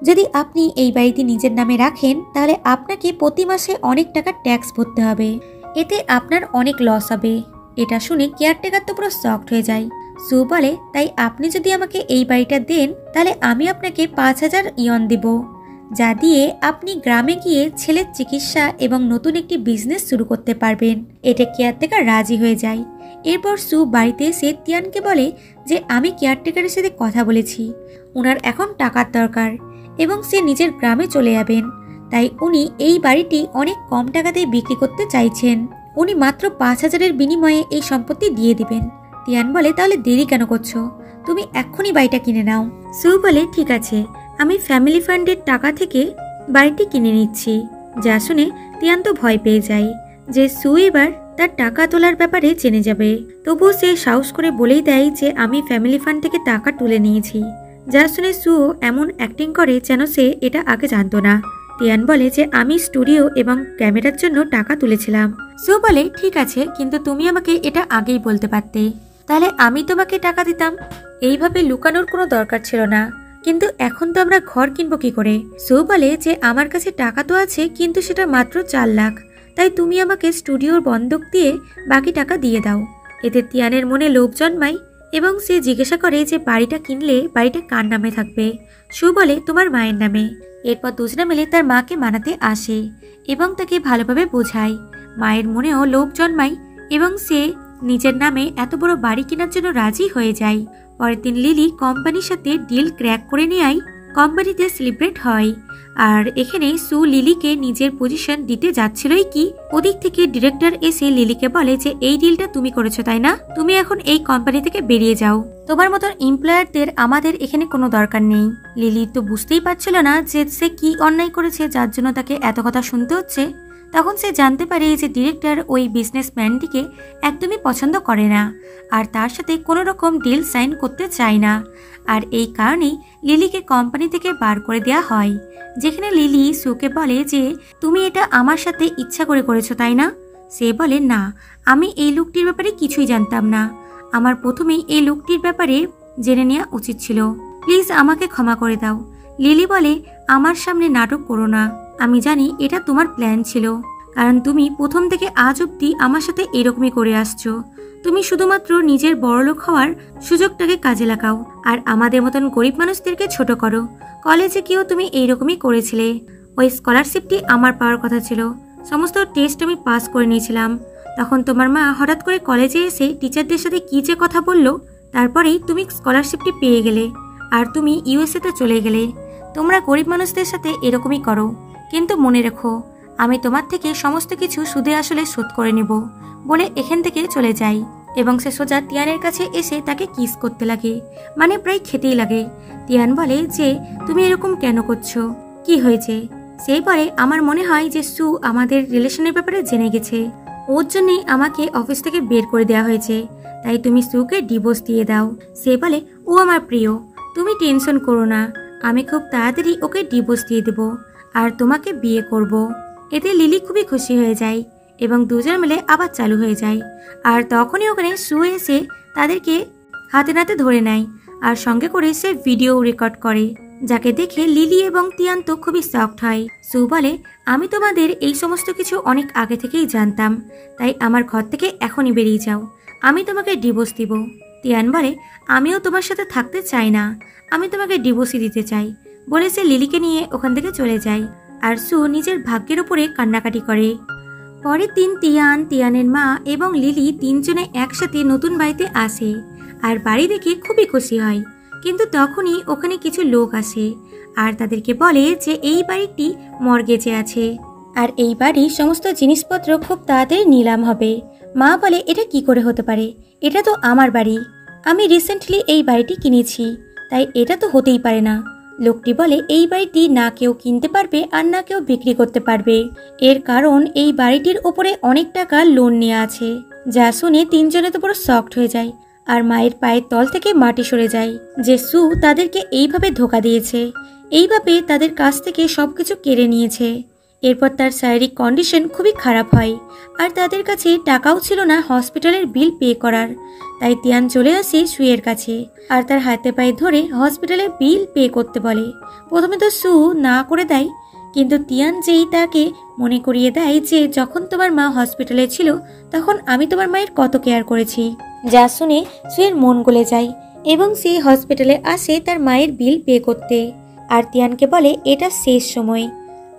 যদি আপনি এই বাড়িটি নিজের নামে রাখেন তাহলে আপনাকে প্রতি মাসে অনেক টাকা ট্যাক্স ভরতে হবে, এতে আপনার অনেক লস হবে। এটা শুনে কেয়ারটেকার তো পুরো শকড হয়ে যায়। সু বলে, তাই আপনি যদি আমাকে এই বাড়িটা দেন তাহলে আমি আপনাকে পাঁচ হাজার ইয়ন দেব, যা দিয়ে আপনি গ্রামে গিয়ে ছেলের চিকিৎসা এবং নতুন একটি বিজনেস শুরু করতে পারবেন। এটা কেয়ারটেকার রাজি হয়ে যায়। এরপর সু বাড়িতে এসে তিয়ানকে বলে যে আমি কেয়ারটেকারের সাথে কথা বলেছি, ওনার এখন টাকার দরকার এবং সে নিজের গ্রামে চলে যাবেন, তাই উনি এই বাড়িটি অনেক কম টাকাতেই বিক্রি করতে চাইছেন, উনি মাত্র পাঁচ হাজারের বিনিময়ে এই সম্পত্তি দিয়ে দেবেন। তিয়ান বলে, তাহলে দেরি কেন করছো, তুমি এক্ষুনি বাড়িটা কিনে নাও। সু বলে, ঠিক আছে, আমি ফ্যামিলি ফান্ডের টাকা থেকে বাড়িটি কিনে নিচ্ছি। যা শুনে তিয়ান তো ভয় পেয়ে যায় যে সু এবার তার টাকা তোলার ব্যাপারে জেনে যাবে, তবুও সে সাহস করে বলেই দেয় যে আমি ফ্যামিলি ফান্ড থেকে টাকা তুলে নিয়েছি। যা শুনে সু এমন অ্যাক্টিং করে যেন সে এটা আগে জানতো না। তিয়ান বলে যে আমি স্টুডিও এবং ক্যামেরার জন্য টাকা তুলেছিলাম। সু বলে, ঠিক আছে, কিন্তু তুমি আমাকে এটা আগেই বলতে পারতে, তাহলে আমি তোমাকে টাকা দিতাম, এইভাবে লুকানোর কোনো দরকার ছিল না। কিন্তু এখন তো আমরা ঘর কিনবো কি করে। সু বলে যে আমার কাছে টাকা তো আছে, কিন্তু সেটা মাত্র চার লাখ, তাই তুমি আমাকে স্টুডিওর বন্ধক দিয়ে বাকি টাকা দিয়ে দাও। এতে তিয়ানের মনে লোভ জন্মায় এবং সে জিজ্ঞাসা করে যে বাড়িটা কিনলে বাড়িটা কার নামে থাকবে। সু বলে, তোমার মায়ের নামে। এরপর দুজনে মিলে তার মাকে মানাতে আসে এবং তাকে ভালোভাবে বোঝায়। মায়ের মনেও লোভ জন্মায় এবং সে নিজের নামে এত বড় বাড়ি কেনার জন্য রাজি হয়ে যায়। পরের দিন লিলি কোম্পানির সাথে ডিল ক্র্যাক করে নেয়, কোম্পানিতে সেলিব্রেট হয়। আর এখানে সু লিলিকে নিজের পজিশন দিতে যাচ্ছিলই কি, ওদিক থেকে ডিরেক্টর এসে লিলিকে বলে যে এই ডিলটা তুমি করেছো তাই না, তুমি এখন এই কোম্পানি থেকে বেরিয়ে যাও, তোমার মতন এমপ্লয়ারদের আমাদের এখানে কোনো দরকার নেই। লিলি তো বুঝতেই পারছিল না যে সে কি অন্যায় করেছে যার জন্য তাকে এত কথা শুনতে হচ্ছে। তখন সে জানতে পারে যে ডিরেক্টর ওই বিজনেসম্যানটিকে একদমই পছন্দ করে না আর তার সাথে কোনো রকম ডিল সাইন করতে চায় না, আর এই কারণেই লিলিকে কোম্পানি থেকে বার করে দেয়া হয়। যেখানে লিলি সুকে বলে যে তুমি এটা আমার সাথে ইচ্ছা করে করেছো তাই না। সে বলে, না, আমি এই লোকটির ব্যাপারে কিছুই জানতাম না, আমার প্রথমেই এই লোকটির ব্যাপারে জেনে নেওয়া উচিত ছিল, প্লিজ আমাকে ক্ষমা করে দাও। লিলি বলে, আমার সামনে নাটক করো না, আমি জানি এটা তোমার প্ল্যান ছিল, कारण तुमी प्रथम थेके आज अब्दि आमार साथे एरकमई करे आसछो। तुमी शुधुमात्र निजेर बड़लोक हवार सुयोगटाके काजे लागाओ और आमादेर मतन गरीब मानुषदेरके छोटो करो। कलेजे गिয়েও तुमी एरकमई करेছিলে। ओई स्कलारशिपटी आमार पाওয়ার कथा छिलो, समस्त टेस्ट आमी पास करे निয়েছিলাম। तखन तोमार मा हठात् करे कलेजे एसे टीचारदेर साथे कि जे कथा बोललो, तारपरेई तुमी स्कलारशिपटी पेये गेले और तुमी ইউ এস এ ते चले गेले। তোমরা গরিব মানুষদের সাথে এরকমই করো, কিন্তু মনে রেখো আমি তোমার থেকে সমস্ত কিছু সুদে আসলে শোধ করে নেব বলে এখান থেকে চলে যাই এবং সে সোজা তিয়ানের কাছে এসে তাকে কিস করতে লাগে, মানে প্রায় খেতেই লাগে। তিয়ান বলে যে তুমি এরকম কেন করছো, কি হয়েছে? সেই পরে আমার মনে হয় যে সু আমাদের রিলেশনের ব্যাপারে জেনে গেছে, ওর জন্যই আমাকে অফিস থেকে বের করে দেওয়া হয়েছে, তাই তুমি সুকে ডিভোর্স দিয়ে দাও। সে বলে ও আমার প্রিয়, তুমি টেনশন করো না, আমি খুব তাড়াতাড়ি ওকে ডিভোর্স দিয়ে দেব আর তোমাকে বিয়ে করব। এতে লিলি খুবই খুশি হয়ে যায় এবং দুজন মিলে আবার চালু হয়ে যায়। আর তখনই ওখানে সু এসে তাদেরকে হাতে নাতে ধরে নেয় আর সঙ্গে করে সে ভিডিও রেকর্ড করে, যাকে দেখে লিলি এবং তিয়ান তো খুবই শকড হয়। সু বলে আমি তোমাদের এই সমস্ত কিছু অনেক আগে থেকেই জানতাম, তাই আমার ঘর থেকে এখনই বেরিয়ে যাও, আমি তোমাকে ডিভোর্স দিব। তিয়ান বলে আমিও তোমার সাথে থাকতে চাই না, আমি তোমাকে ডিভোর্সই দিতে চাই বলে সে লিলিকে নিয়ে ওখান থেকে চলে যায় আর সু নিজের ভাগ্যের উপরে কান্নাকাটি করে। পরের দিন তিয়ান, তিয়ানের মা এবং লিলি তিনজনে একসাথে নতুন বাড়িতে আসে আর বাড়ি দেখে খুবই খুশি হয়। কিন্তু তখনই ওখানে কিছু লোক আসে আর তাদেরকে বলে যে এই বাড়িটি মর্গেজে আছে আর এই বাড়ির সমস্ত জিনিসপত্র খুব তাড়াতাড়ি নিলাম হবে। মা বলে এটা কি করে হতে পারে, এটা তো আমার বাড়ি, আমি রিসেন্টলি এই বাড়িটি কিনেছি, তাই এটা তো হতেই পারে না। লোকটি বলে এই বাড়িটি না কেউ কিনতে পারবে আর না কেউ বিক্রি করতে পারবে, এর কারণ এই বাড়িটির উপরে অনেক টাকা লোন নেওয়া আছে। যা শুনে তিনজনে তো পুরো শকড হয়ে যায় আর মায়ের পায়ের তল থেকে মাটি সরে যায় যে সু তাদেরকে এইভাবে ধোকা দিয়েছে, এইভাবে তাদের কাছ থেকে সব কিছু কেড়ে নিয়েছে। এরপর তার শারীরিক কন্ডিশন খুবই খারাপ হয় আর তাদের কাছে টাকাও ছিল না হসপিটালের বিল পে করার, তাই তিয়ান চলে আসে সুয়ের কাছে আর তার হাতে পায়ে ধরে হসপিটালের বিল পে করতে বলে। প্রথমে তো সু না করে দেয়, কিন্তু তিয়ান যেই তাকে মনে করিয়ে দেয় যে যখন তোমার মা হসপিটালে ছিল তখন আমি তোমার মায়ের কত কেয়ার করেছি, যা শুনে সুয়ের মন গলে যায় এবং সে হসপিটালে আসে তার মায়ের বিল পে করতে আর তিয়ানকে বলে এটা শেষ সময়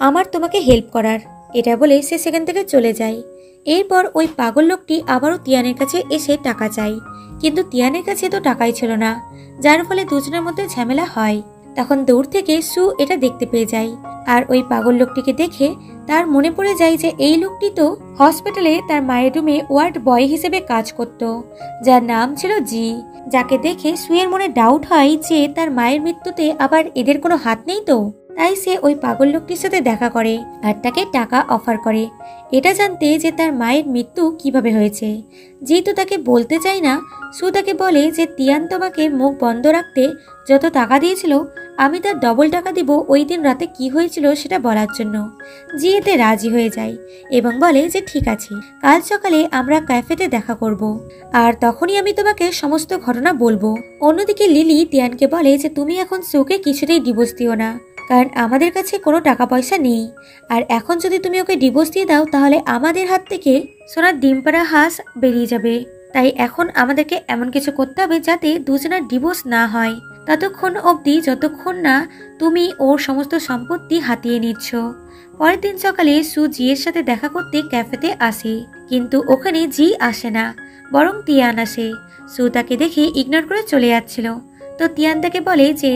আমার তোমাকে হেল্প করার, এটা বলে সে সেখান থেকে চলে যায়। এরপর ওই পাগল লোকটি আবারও তিয়ানের কাছে এসে টাকা চায়, কিন্তু তিয়ানের কাছে তো টাকাই ছিল না, যার ফলে দুজনের মধ্যে ঝামেলা হয়। তখন দূর থেকে সু এটা দেখতে পেয়ে যায় আর ওই পাগল লোকটিকে দেখে তার মনে পড়ে যায় যে এই লোকটি তো হসপিটালে তার মায়ের রুমে ওয়ার্ড বয় হিসেবে কাজ করত, যার নাম ছিল জি, যাকে দেখে সুয়ের মনে ডাউট হয় যে তার মায়ের মৃত্যুতে আবার এদের কোনো হাত নেই তো, তাই সে ওই পাগল লোকটির সাথে দেখা করে আর তাকে টাকা অফার করে এটা জানতে যে তার মায়ের মৃত্যু কিভাবে হয়েছে। যেহেতু তাকে বলতে চায় না, সু তাকে বলে যে তিয়ান তোমাকে মুখ বন্ধ রাখতে যত টাকা দিয়েছিল আমি তার ডবল টাকা দিব ওই দিন রাতে কি হয়েছিল সেটা বলার জন্য। জি এতে রাজি হয়ে যায় এবং বলে যে ঠিক আছে, কাল সকালে আমরা ক্যাফেতে দেখা করব আর তখনই আমি তোমাকে সমস্ত ঘটনা বলবো। অন্যদিকে লিলি তিয়ানকে বলে যে তুমি এখন সুকে কিছুতেই ডিভোর্স দিও না, কারণ আমাদের কাছে কোনো টাকা পয়সা নেই আর এখন যদি তুমি ওকে ডিভোর্স দিয়ে দাও তাহলে আমাদের হাত থেকে সোনার ডিমপাড়া হাঁস বেরিয়ে যাবে, তাই এখন আমাদেরকে এমন কিছু করতে হবে যাতে দুজনের ডিভোর্স না হয় ততক্ষণ অবধি যতক্ষণ না তুমি ওর সমস্ত সম্পত্তি হাতিয়ে নিচ্ছ। পরের দিন সকালে সু জিয়ের সাথে দেখা করতে ক্যাফেতে আসে, কিন্তু ওখানে জি আসে না, বরং তিয়ান আসে। সু তাকে দেখে ইগনোর করে চলে যাচ্ছিল, তো তিয়ান তাকে বলে যে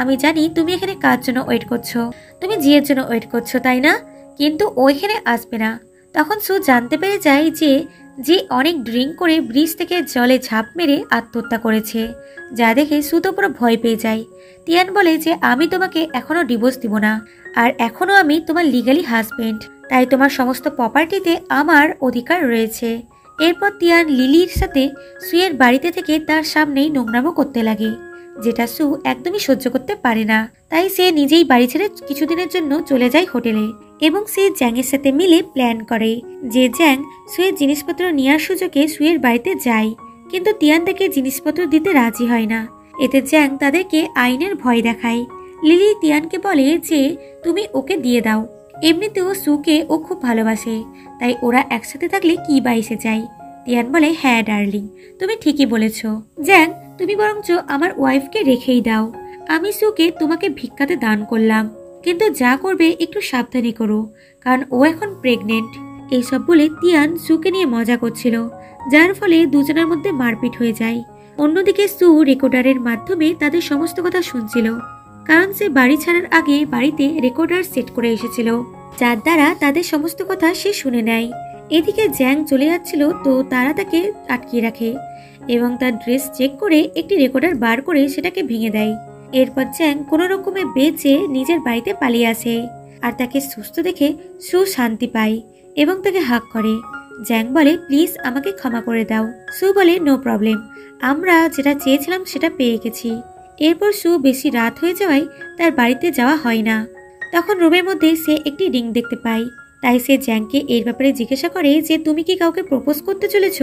আমি জানি তুমি এখানে কার জন্য ওয়েট করছো, তুমি জিয়ের জন্য ওয়েট করছো তাই না, কিন্তু ও এখানে আসবে না। তখন সু জানতে পেরে যায় যে জি অনেক ড্রিঙ্ক করে ব্রিজ থেকে জলে ঝাঁপ মেরে আত্মহত্যা করেছে, যা দেখে সু তো পুরো ভয় পেয়ে যায়। তিয়ান বলে যে আমি তোমাকে এখনও ডিভোর্স দিব না আর এখনও আমি তোমার লিগালি হাজব্যান্ড, তাই তোমার সমস্ত প্রপার্টিতে আমার অধিকার রয়েছে। এরপর তিয়ান লিলির সাথে সুয়ের বাড়িতে থেকে তার সামনেই নোংরামো করতে লাগে, যেটা সু একদমই সহ্য করতে পারে না, তাই সে নিজেই বাড়ি ছেড়ে কিছুদিনের জন্য চলে যায় হোটেলে এবং সে জ্যাংয়ের সাথে মিলে প্ল্যান করে যে জ্যাং সুয়ের জিনিসপত্র নেওয়ার সুযোগে সুয়ের বাড়িতে যায়, কিন্তু তিয়ান তাকে জিনিসপত্র দিতে রাজি হয় না। এতে জ্যাং তাদেরকে আইনের ভয় দেখায়। লিলি তিয়ানকে বলে যে তুমি ওকে দিয়ে দাও, एमनितेও সুকে ও খুব ভালোবাসে, তাই ওরা একসাথে থাকলে কি বা এসে যায়। তিয়ান বলে, হ্যাঁ ডার্লিং, তুমি ঠিকই বলেছো। জ্যাং, তুমি বরঞ্চ আমার ওয়াইফকে রেখেই দাও। আমি সুকে তোমাকে ভিক্ষাতে দান করলাম, কিন্তু যা করবে একটু সাবধানে করো, কারণ ও এখন প্রেগনেন্ট। এইসব বলে তিয়ান সুকে নিয়ে মজা করছিল, যার ফলে দুজনের মধ্যে মারপিট হয়ে যায়। অন্যদিকে সু রেকর্ডারের মাধ্যমে তাদের সমস্ত কথা শুনছিল, কারণ সে বাড়ি ছাড়ার আগে বাড়িতে রেকর্ডার সেট করে এসেছিল, যার দ্বারা তাদের সমস্ত কথা সে শুনে নেয়। এদিকে জ্যাং চলে যাচ্ছিল, তো তারা তাকে আটকিয়ে রাখে এবং তার ড্রেস চেক করে একটি রেকর্ডার বার করে সেটাকে ভেঙে দেয়। এরপর জ্যাং কোনো রকমে বেঁচে নিজের বাড়িতে পালিয়ে আসে, আর তাকে সুস্থ দেখে সু শান্তি পায় এবং তাকে হাক করে। জ্যাং বলে, প্লিজ আমাকে ক্ষমা করে দাও। সু বলে, নো প্রবলেম, আমরা যেটা চেয়েছিলাম সেটা পেয়ে গেছি। এরপর সু বেশি রাত হয়ে যাওয়ায় তার বাড়িতে যাওয়া হয় না। তখন রুমের মধ্যে সে একটি রিং দেখতে পায়, তাই সে জ্যাংকে এর ব্যাপারে জিজ্ঞাসা করে যে তুমি কি কাউকে প্রপোজ করতে চলেছ।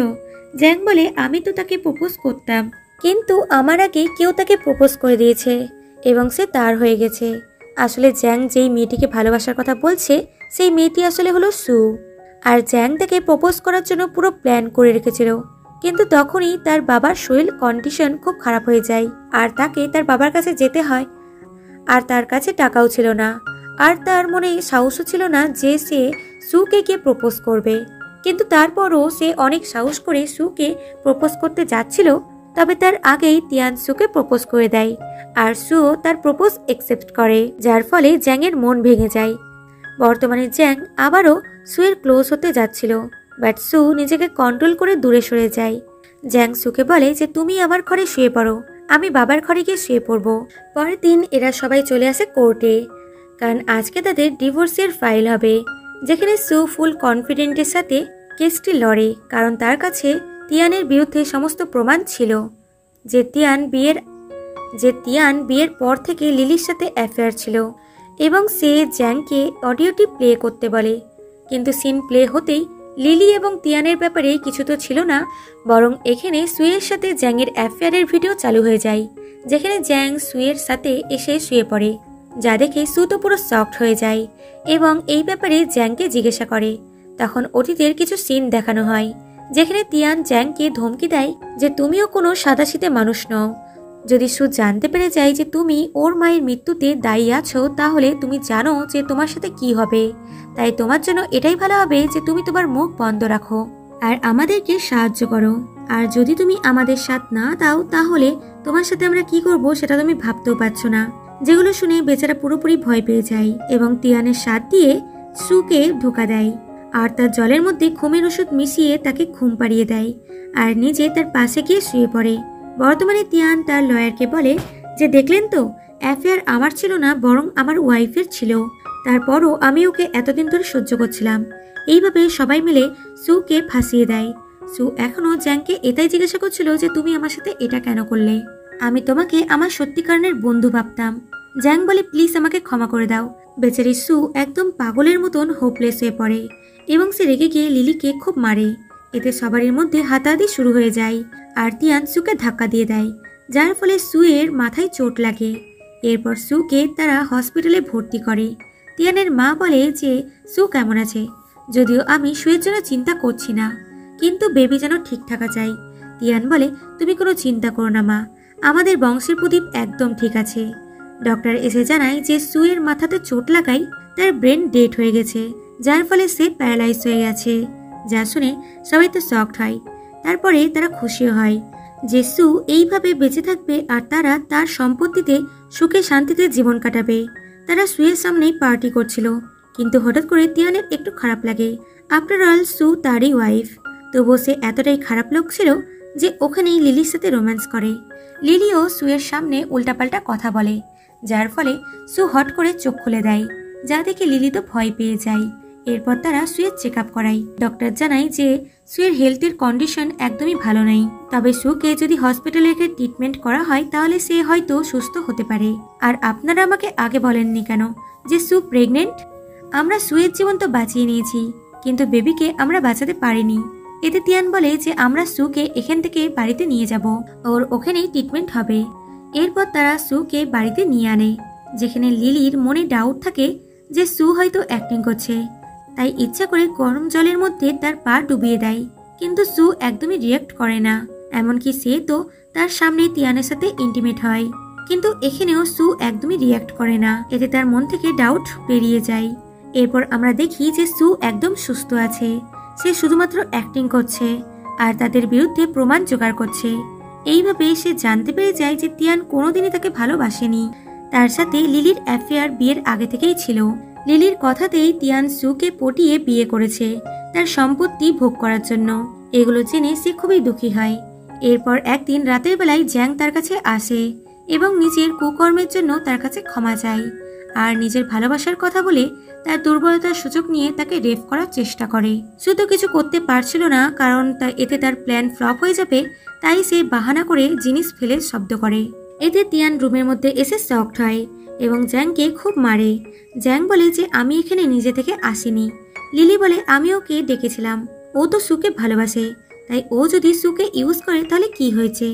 জ্যাং বলে, আমি তো তাকে প্রপোজ করতাম, কিন্তু আমার আগে কেউ তাকে প্রপোজ করে দিয়েছে এবং সে তার হয়ে গেছে। আসলে জ্যাং যেই মেয়েটিকে ভালোবাসার কথা বলছে সেই মেয়েটি আসলে হলো সু, আর জ্যাং তাকে প্রপোজ করার জন্য পুরো প্ল্যান করে রেখেছিল। কিন্তু তখনই তার বাবার শরীর কন্ডিশন খুব খারাপ হয়ে যায়, আর তাকে তার বাবার কাছে যেতে হয়, আর তার কাছে টাকাও ছিল না, আর তার মনে সাহসও ছিল না যে সে সুকে গিয়ে প্রপোজ করবে। কিন্তু তারপরও সে অনেক সাহস করে সুকে প্রপোজ করতে যাচ্ছিল, তবে তার আগেই তিয়ান সুকে প্রপোজ করে দেয়, আর সুও তার প্রপোজ অ্যাকসেপ্ট করে, যার ফলে জ্যাংয়ের মন ভেঙে যায়। বর্তমানে জ্যাং আবারও সুয়ের ক্লোজ হতে যাচ্ছিল, বাট সু নিজেকে কন্ট্রোল করে দূরে সরে যায়। জ্যাং সুকে বলে যে তুমি আমার ঘরে শুয়ে পড়ো, আমি বাবার ঘরে গিয়ে শুয়ে পড়বো। পরের দিন এরা সবাই চলে আসে কোর্টে, কারণ আজকে তাদের ডিভোর্সের ফাইল হবে, যেখানে সু ফুল কনফিডেন্টের সাথে কেসটি লড়ে, কারণ তার কাছে তিয়ানের বিরুদ্ধে সমস্ত প্রমাণ ছিল যে তিয়ান বিয়ের যে তিয়ান বিয়ের পর থেকে লিলির সাথে অ্যাফেয়ার ছিল, এবং সে জ্যাংকে অডিওটি প্লে করতে বলে। কিন্তু সিন প্লে হতেই লিলি এবং তিয়ানের ব্যাপারে কিছু তো ছিল না, বরং এখানে সুয়ের সাথে জ্যাংয়ের অ্যাফেয়ারের ভিডিও চালু হয়ে যায়, যেখানে জ্যাং সুয়ের সাথে এসে শুয়ে পড়ে, যা দেখে সু তো পুরো শকড হয়ে যায় এবং এই ব্যাপারে জ্যাংকে জিজ্ঞাসা করে। তখন অতীতের কিছু সিন দেখানো হয়, যেখানে তিয়ান জ্যাংকে ধমকি দেয় যে তুমিও কোনো সাদাসিধে মানুষ নও, যদি সু জানতে পেরে যায় যে তুমি ওর মায়ের মৃত্যুতে দায়ী আছো, তাহলে তুমি জানো যে তোমার সাথে কি হবে, তাই তোমার জন্য এটাই ভালো হবে যে তুমি তোমার মুখ বন্ধ রাখো আর আমাদেরকে সাহায্য করো, আর যদি তুমি আমাদের সাথ না দাও তাহলে তোমার সাথে আমরা কি করব সেটা তুমি ভাবতেও পারছো না। যেগুলো শুনে বেচারা পুরোপুরি ভয় পেয়ে যায় এবং তিয়ানের সাথ দিয়ে সুকে ধোঁকা দেয়, আর তার জলের মধ্যে ঘুমের ওষুধ মিশিয়ে তাকে ঘুম পাড়িয়ে দেয়, আর নিজে তার পাশে গিয়ে শুয়ে পড়ে। বর্তমানে তিয়ান তার লয়ারকে বলে যে দেখলেন তো, অ্যাফেয়ার আমার ছিল না, বরং আমার ওয়াইফের ছিল, তারপরও আমি ওকে এতদিন ধরে সহ্য করছিলাম। এইভাবে সবাই মিলে সুকে ফাঁসিয়ে দেয়। সু এখনও জ্যাংকে এটাই জিজ্ঞাসা করছিল যে তুমি আমার সাথে এটা কেন করলে, আমি তোমাকে আমার সত্যিকারের বন্ধু ভাবতাম। জ্যাং বলে, প্লিজ আমাকে ক্ষমা করে দাও। বেচারি সু একদম পাগলের মতন হোপলেস হয়ে পড়ে এবং সে রেগে গিয়ে লিলিকে খুব মারে। এতে সবারই মধ্যে হাতাহাতি শুরু হয়ে যায়, আর তিয়ান সুকে ধাক্কা দিয়ে দেয়, যার ফলে সুয়ের মাথায় চোট লাগে। এরপর সুকে তারা হসপিটালে ভর্তি করে। তিয়ানের মা বলে যে সু কেমন আছে, যদিও আমি সুয়ের জন্য চিন্তা করছি না, কিন্তু বেবি যেন ঠিক থাকা চাই। তিয়ান বলে, তুমি কোনো চিন্তা করো না মা, আমাদের বংশের প্রদীপ একদম ঠিক আছে। ডক্টর এসে জানায় যে সুয়ের মাথাতে চোট লাগায় তার ব্রেন ডেড হয়ে গেছে, যার ফলে সে প্যারালাইজ হয়ে গেছে, যা শুনে সবাই তো শকড হয়। তারপরে তারা খুশি হয় যে সু এইভাবে বেঁচে থাকবে, আর তারা তার সম্পত্তিতে সুখে শান্তিতে জীবন কাটাবে। তারা সুয়ের সামনেই পার্টি করছিল, কিন্তু হঠাৎ করে তিয়ানের একটু খারাপ লাগে। আফটার অল সু তারই ওয়াইফ, তবুও সে এতটাই খারাপ লোক ছিল যে ওখানেই লিলির সাথে রোম্যান্স করে। লিলিও সুয়ের সামনে উল্টাপাল্টা কথা বলে, যার ফলে সু হট করে চোখ খুলে দেয়, যা দেখে লিলি তো ভয় পেয়ে যায়। এরপর তারা সুয়ের চেক আপ করায়। ডক্টর জানায় যে সুয়ের হেলথের কন্ডিশন একদমই ভালো নেই, তবে সুকে যদি হসপিটালে রেখে ট্রিটমেন্ট করা হয় তাহলে সে হয়তো সুস্থ হতে পারে। আর আপনারা আমাকে আগে বলেননি কেন যে সু প্রেগনেন্ট? আমরা সুয়ের জীবন তো বাঁচিয়ে নিয়েছি, কিন্তু বেবিকে আমরা বাঁচাতে পারিনি। এতে তিয়ান বলে যে আমরা সুকে এখান থেকে বাড়িতে নিয়ে যাব, ওর ওখানেই ট্রিটমেন্ট হবে। এরপর তারা সুকে বাড়িতে নিয়ে আনে, যেখানে লিলির মনে ডাউট থাকে যে সু হয়তো অ্যাক্টিং করছে, তাই ইচ্ছা করে গরম জলের মধ্যে তার পা ডুবিয়ে দেয়। কিন্তু সু একদমই রিয়াক্ট করে না, এমনকি সে তো তার সামনে তিয়ানের সাথে ইন্টিমেট হয়, কিন্তু এখানেও সু একদমই রিয়াক্ট করে না। এতে তার মন থেকে ডাউট বেরিয়ে যায়। এরপর আমরা দেখি যে সু একদম সুস্থ আছে, সে শুধুমাত্র অ্যাক্টিং করছে আর তাদের বিরুদ্ধে প্রমাণ জোগাড় করছে। এইভাবে সে জানতে পেরে যায় যে তিয়ান কোনোদিনই তাকে ভালোবাসেনি, তার সাথে লিলির অ্যাফেয়ার বিয়ের আগে থেকেই ছিল। লিলির কথাতেই তিয়ান সুকে পটিয়ে বিয়ে করেছে তার সম্পত্তি ভোগ করার জন্য। এগুলো জেনে সে খুবই দুঃখী হয়। এরপর একদিন রাতের বেলায় জ্যাং তার কাছে আসে এবং নিজের কুকর্মের জন্য তার কাছে ক্ষমা চায় আর নিজের ভালোবাসার কথা বলে তার দুর্বলতার সুযোগ নিয়ে তাকে রেপ করার চেষ্টা করে। শুধু কিছু করতে পারছিল না, কারণ তা এতে তার প্ল্যান ফ্লপ হয়ে যাবে, তাই সে বাহানা করে জিনিস ফেলে শব্দ করে। এতে তিয়ান রুমের মধ্যে এসে শকড হয় এবং জ্যাংকে খুব মারে। জ্যাং বলে যে আমি এখানে নিজে থেকে আসিনি। লিলি বলে আমি ওকে ডেকেছিলাম, ও তো সুকে ভালোবাসে, তাই ও যদি সুকে ইউজ করে তাহলে কি হয়েছে।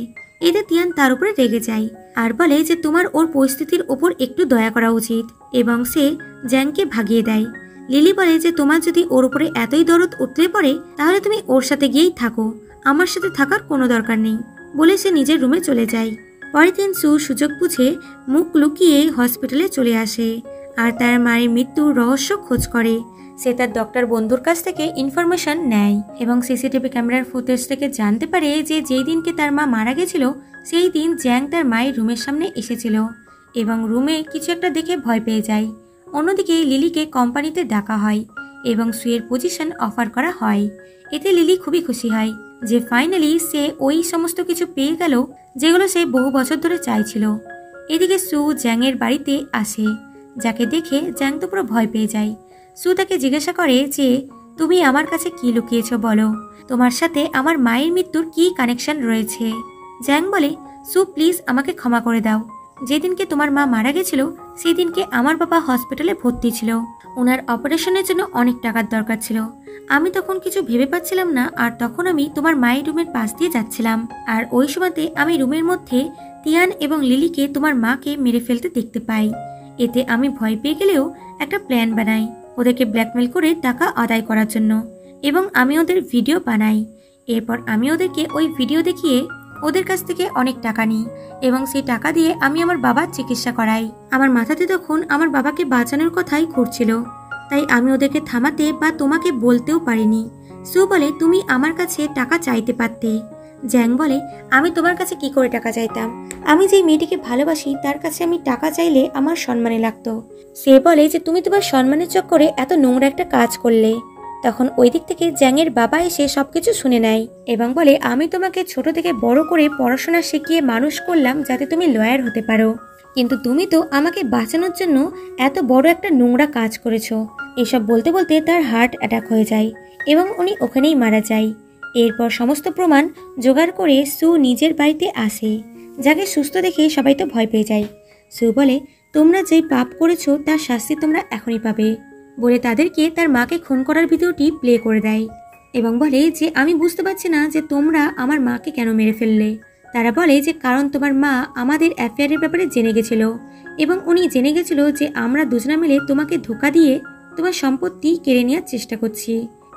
এতে তিয়ান তার উপরে রেগে যায় আর বলে যে তোমার ওর পরিস্থিতির ওপর একটু দয়া করা উচিত, এবং সে জ্যাংকে ভাগিয়ে দেয়। লিলি বলে যে তোমার যদি ওর উপরে এতই দরদ উতলে পড়ে তাহলে তুমি ওর সাথে গিয়েই থাকো, আমার সাথে থাকার কোনো দরকার নেই, বলে সে নিজের রুমে চলে যায়। পরের দিন সু সুযোগ বুঝে মুখ লুকিয়ে হসপিটালে চলে আসে আর তার মায়ের মৃত্যুর রহস্য খোঁজ করে। সে তার ডক্টর বন্ধুর কাছ থেকে ইনফরমেশন নেয় এবং সিসিটিভি ক্যামেরার ফুটেজ থেকে জানতে পারে যে যেই দিনকে তার মা মারা গেছিল সেই দিন জ্যাং তার মায়ের রুমের সামনে এসেছিল এবং রুমে কিছু একটা দেখে ভয় পেয়ে যায়। অন্যদিকে লিলিকে কোম্পানিতে ডাকা হয় এবং সুয়ের পজিশন অফার করা হয়। এতে লিলি খুবই খুশি হয় যে ফাইনালি সে ওই সমস্ত কিছু পেয়ে গেল যেগুলো সে বহু বছর ধরে চাইছিল। এদিকে সু জ্যাংয়ের বাড়িতে আসে, যাকে দেখে জ্যাং তো পুরো ভয় পেয়ে যায়। সু তাকে জিজ্ঞাসা করে যে তুমি আমার কাছে কি লুকিয়েছ বলো, তোমার সাথে আমার মায়ের মৃত্যুর কি কানেকশন রয়েছে। জ্যাং বলে সু প্লিজ আমাকে ক্ষমা করে দাও, যেদিনকে তোমার মা মারা গেছিল সেদিনকে আমার বাবা হসপিটালে ভর্তি ছিল, ওনার অপারেশনের জন্য অনেক টাকার দরকার ছিল। আমি তখন কিছু ভেবে পাচ্ছিলাম না, আর তখন আমি তোমার মায়ের রুমের পাশ দিয়ে যাচ্ছিলাম, আর ওই সময়তে আমি রুমের মধ্যে তিয়ান এবং লিলিকে তোমার মাকে মেরে ফেলতে দেখতে পাই। এতে আমি ভয় পেয়ে গেলেও একটা প্ল্যান বানাই ওদেরকে ব্ল্যাকমেল করে টাকা আদায় করার জন্য, এবং আমি ওদের ভিডিও বানাই। এরপর আমি ওদেরকে ওই ভিডিও দেখিয়ে ওদের কাছ থেকে অনেক টাকা নিই এবং সেই টাকা দিয়ে আমি আমার বাবার চিকিৎসা করাই। আমার মাথাতে তখন আমার বাবাকে বাঁচানোর কথাই ঘুরছিল, তাই আমি ওদেরকে থামাতে বা তোমাকে বলতেও পারিনি। সু বলে তুমি আমার কাছে টাকা চাইতে পারতে। জ্যাং বলে আমি তোমার কাছে কি করে টাকা চাইতাম, আমি যেই মেয়েটিকে ভালোবাসি তার কাছে আমি টাকা চাইলে আমার সম্মানে লাগতো। সে বলে যে তুমি তোমার সম্মানের চক্করে এত নোংরা একটা কাজ করলে। তখন ওই দিক থেকে জ্যাংয়ের বাবা এসে সবকিছু শুনে নেয় এবং বলে আমি তোমাকে ছোট থেকে বড় করে পড়াশোনা শিখিয়ে মানুষ করলাম যাতে তুমি লয়ার হতে পারো, কিন্তু তুমি তো আমাকে বাঁচানোর জন্য এত বড় একটা নোংরা কাজ করেছো। এসব বলতে বলতে তার হার্ট অ্যাটাক হয়ে যায় এবং উনি ওখানেই মারা যায়। এরপর সমস্ত প্রমাণ জোগাড় করে সু নিজের বাড়িতে আসে, যাকে সুস্থ দেখে সবাই তো ভয় পেয়ে যায়। সু বলে তোমরা যেই পাপ করেছো তার শাস্তি তোমরা এখনই পাবে, বলে তাদেরকে তার মাকে খুন করার ভিডিওটি প্লে করে দেয় এবং বলে যে আমি বুঝতে পারছি না যে তোমরা আমার মাকে কেন মেরে ফেললে। তারা বলে যে কারণ তোমার মা আমাদের অ্যাফেয়ারের ব্যাপারে জেনে গেছিল এবং উনি জেনে গেছিল যে আমরা দুজনা মিলে তোমাকে ধোঁকা দিয়ে তোমার সম্পত্তি কেড়ে নেওয়ার চেষ্টা করছি,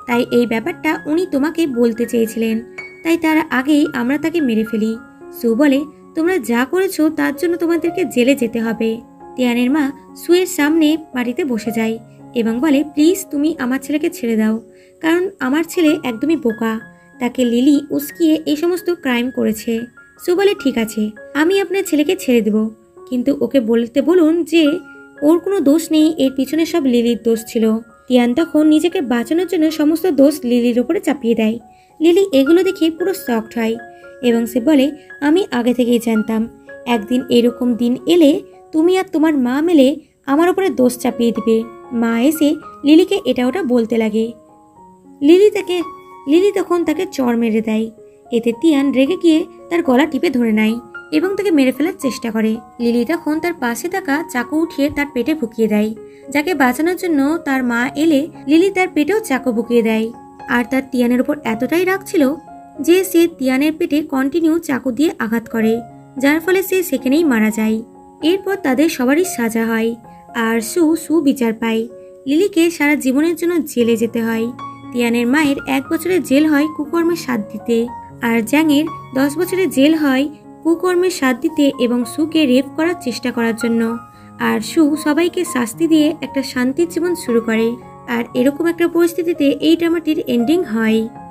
তাই এই ব্যাপারটা উনি তোমাকে বলতে চেয়েছিলেন, তাই তার আগেই আমরা তাকে মেরে ফেলি। সু বলে তোমরা যা করেছো তার জন্য তোমাদেরকে জেলে যেতে হবে। তিয়ানের মা সুয়ের সামনে বাড়িতে বসে যায় এবং বলে প্লিজ তুমি আমার ছেলেকে ছেড়ে দাও, কারণ আমার ছেলে একদমই বোকা, তাকে লিলি উস্কিয়ে এই সমস্ত ক্রাইম করেছে। সু বলে ঠিক আছে আমি আপনার ছেলেকে ছেড়ে দেব, কিন্তু ওকে বলতে বলুন যে ওর কোনো দোষ নেই, এর পিছনে সব লিলির দোষ ছিল। তিয়ান তখন নিজেকে বাঁচানোর জন্য সমস্ত দোষ লিলির উপরে চাপিয়ে দেয়। লিলি এগুলো দেখে পুরো শকড হয় এবং সে বলে আমি আগে থেকেই জানতাম একদিন এরকম দিন এলে তুমি আর তোমার মা মেলে আমার উপরে দোষ চাপিয়ে দিবে। মা এসে লিলিকে এটা ওটা বলতে লাগে। লিলি তাকে লিলি তখন তাকে চড় মেরে দেয়। এতে তিয়ান রেগে গিয়ে তার গলা টিপে ধরে নেয় এবং তাকে মেরে ফেলার চেষ্টা করে। লিলি তখন তার পাশে থাকা চাকু উঠিয়ে তার পেটে ঢুকিয়ে দেয়, যাকে বাঁচানোর জন্য তার মা এলে লিলি তার পেটেও চাকু ঢুকিয়ে দেয়। আর তার তিয়ানের উপর এতটাই রাগ ছিল যে সে তিয়ানের পেটে কন্টিনিউ চাকু দিয়ে আঘাত করে, যার ফলে সে সেখানেই মারা যায়। এরপর তাদের সবারই সাজা হয় और सू सुविचार पाय। लिली के सारा जीवन जो जेले जेते हय। तियानेर मायेर एक बछरेर जेल हय कुकर्मे साथ दीते और जैंगेर दस बछरेर जेल हय कुकर्मे साथ दीते एबं सुके रेप करार चेष्टा करार जन्य। और सू सबाईके शास्ति दिए एक शांतिर जीवन शुरू करे और एरकम एक परिस्थितिते एई ड्रामाटिर एंडिंग हय।